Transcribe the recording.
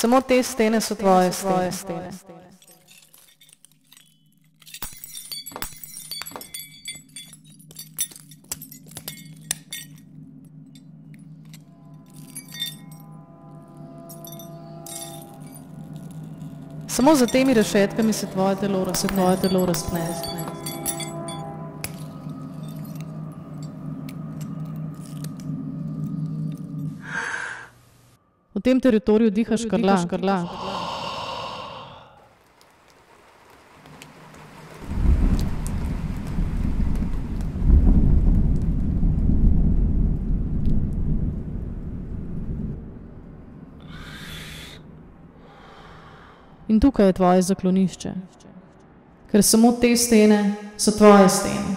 Samo te stene so tvoje stene. Samo za temi rešetkami se tvoje telo razpne. V tem teritoriju dihaš škrla. In tukaj je tvoje zaklonišče, ker samo te stene so tvoje stene.